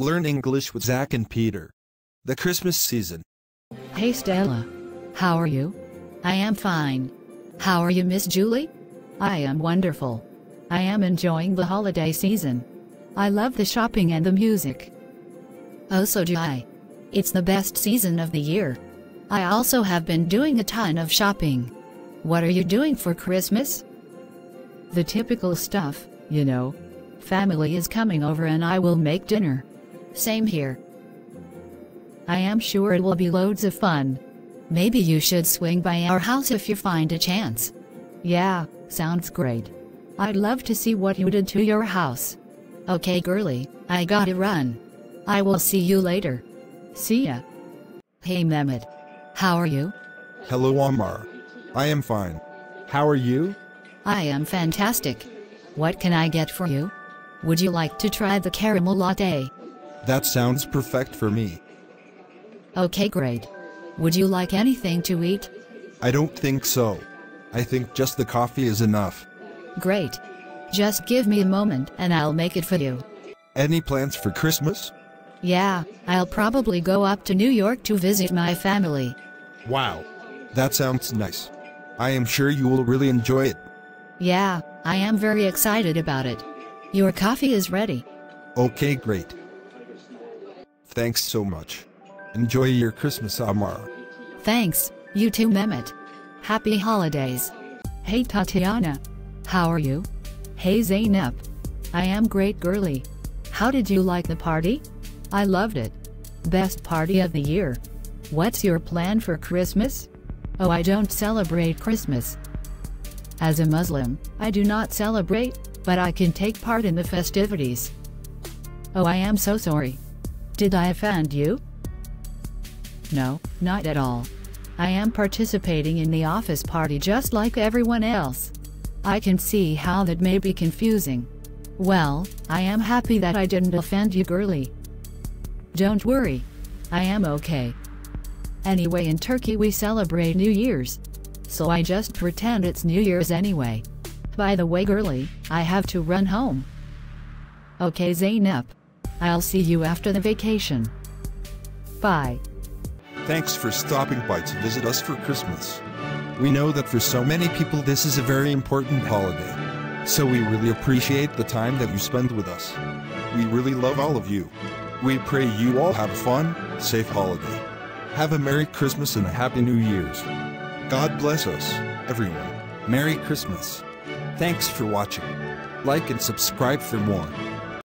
Learn English with Zack and Peter. The Christmas season. Hey Stella. How are you? I am fine. How are you, Miss Julie? I am wonderful. I am enjoying the holiday season. I love the shopping and the music. Oh, so do I. It's the best season of the year. I also have been doing a ton of shopping. What are you doing for Christmas? The typical stuff, you know. Family is coming over and I will make dinner. Same here. I am sure it will be loads of fun. Maybe you should swing by our house if you find a chance. Yeah, sounds great. I'd love to see what you did to your house. Okay girly, I gotta run. I will see you later. See ya. Hey Mehmet. How are you? Hello Omar. I am fine. How are you? I am fantastic. What can I get for you? Would you like to try the caramel latte? That sounds perfect for me. Okay great. Would you like anything to eat? I don't think so. I think just the coffee is enough. Great. Just give me a moment and I'll make it for you. Any plans for Christmas? Yeah, I'll probably go up to New York to visit my family. Wow. That sounds nice. I am sure you will really enjoy it. Yeah, I am very excited about it. Your coffee is ready. Okay, great. Thanks so much. Enjoy your Christmas, Omar. Thanks, you too, Mehmet. Happy holidays. Hey Tatiana. How are you? Hey Zeynep. I am great girly. How did you like the party? I loved it. Best party of the year. What's your plan for Christmas? Oh, I don't celebrate Christmas. As a Muslim, I do not celebrate, but I can take part in the festivities. Oh, I am so sorry. Did I offend you? No, not at all. I am participating in the office party just like everyone else. I can see how that may be confusing. Well, I am happy that I didn't offend you, girly. Don't worry. I am okay. Anyway, in Turkey we celebrate New Year's. So I just pretend it's New Year's anyway. By the way, girly, I have to run home. Okay, Zeynep. I'll see you after the vacation. Bye. Thanks for stopping by to visit us for Christmas. We know that for so many people this is a very important holiday. So we really appreciate the time that you spend with us. We really love all of you. We pray you all have a fun, safe holiday. Have a Merry Christmas and a Happy New Year's. God bless us, everyone. Merry Christmas. Thanks for watching. Like and subscribe for more.